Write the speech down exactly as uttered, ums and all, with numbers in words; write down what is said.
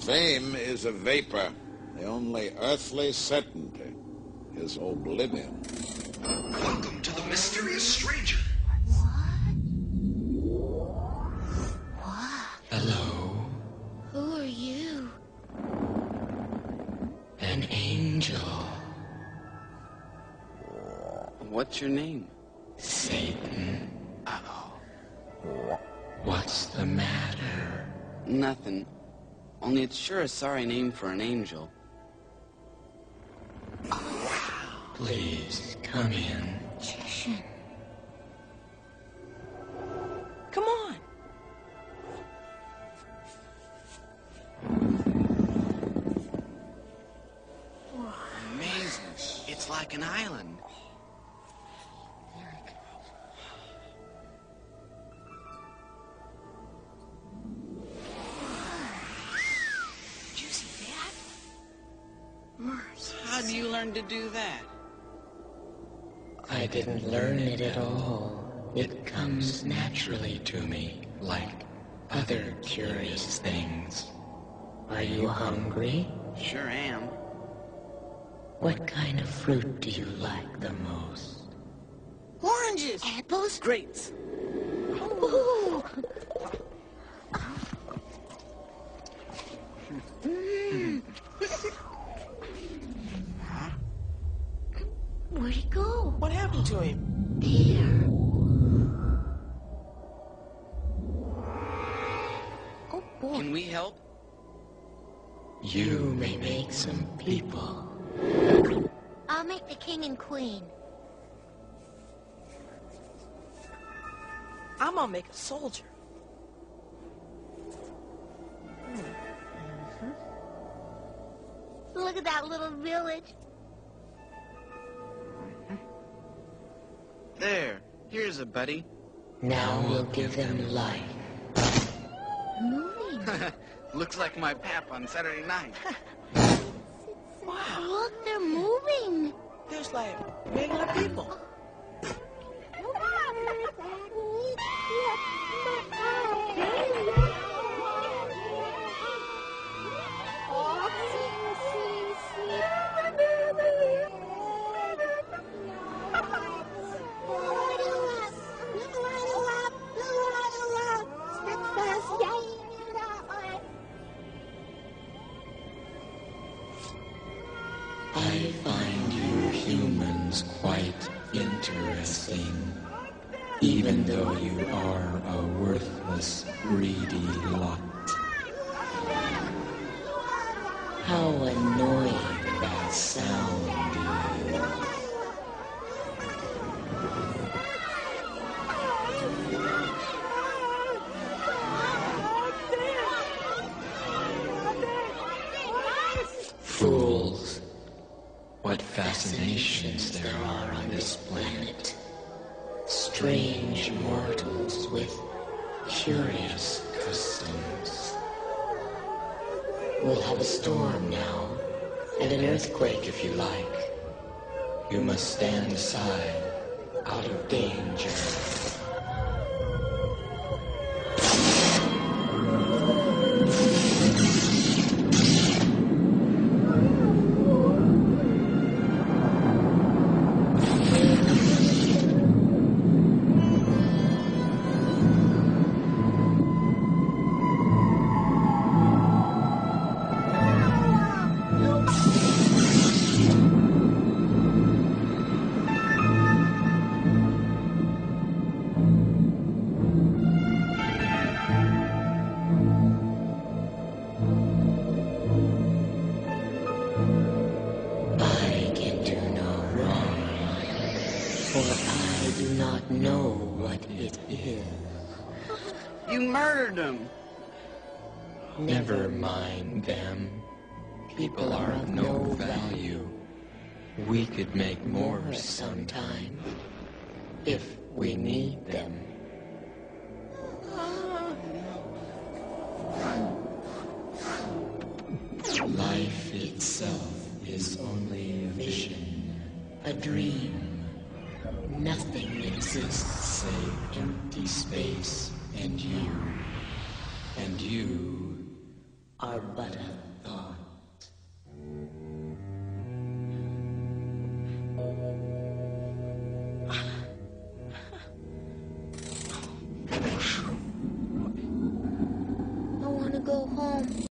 Fame is a vapor. The only earthly certainty is oblivion. Welcome to The Mysterious Stranger. What? What? Hello. Who are you? An angel. What's your name? Satan. Uh-oh. What's the matter? Nothing. Only it's sure a sorry name for an angel. Please, come in. Magician. Come on. Amazing. It's like an island. Did you see that? Mercy. How do you learn to do that? I didn't learn it at all. It comes naturally to me, like other curious things. Are you hungry? Sure am. What kind of fruit do you like the most? Oranges! Apples? Grapes! Ooh. Mm. Where'd he go? What happened to him? There. Oh, boy. Can we help? You may make some people. I'll make the king and queen. I'm gonna make a soldier. Mm-hmm. Look at that little village. There. Here's a buddy. Now we'll give them life. Moving. Looks like my pap on Saturday night. Wow. Look, they're moving. There's like regular people. I find you humans quite interesting, even though you are a worthless, greedy lot. How annoying that sound is. Fools. What fascinations there are on this planet. Strange mortals with curious customs. We'll have a storm now, and an earthquake if you like. You must stand aside, out of danger. For I do not know what it is. You murdered them. Never mind them. People are of no value. We could make more sometime, if we need them. Life itself is only a vision, a dream. Nothing exists save empty space and you, and you are but a